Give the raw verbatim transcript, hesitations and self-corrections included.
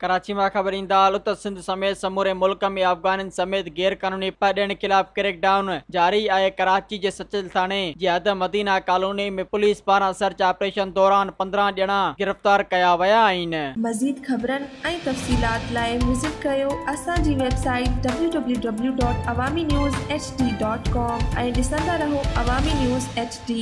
कराची में खबर इंदा उतर सिंध समेत समूरे मुल्क में अफगानन समेत गैर कानूनी पर्यटन खिलाफ क्रैकडाउन जारी आए। कराची के सचल थाने जियाद मदीना कॉलोनी में पुलिस पारा सर्च ऑपरेशन दौरान पंद्रह जना गिरफ्तार किया वया आहिनि। मजीद खबरन ऐं तफसीलात लाए विजिट कयो असांजी website W W W dot Awami news H D dot com ऐं ॾिसंदा रहो अवामी न्यूज़ एच डी।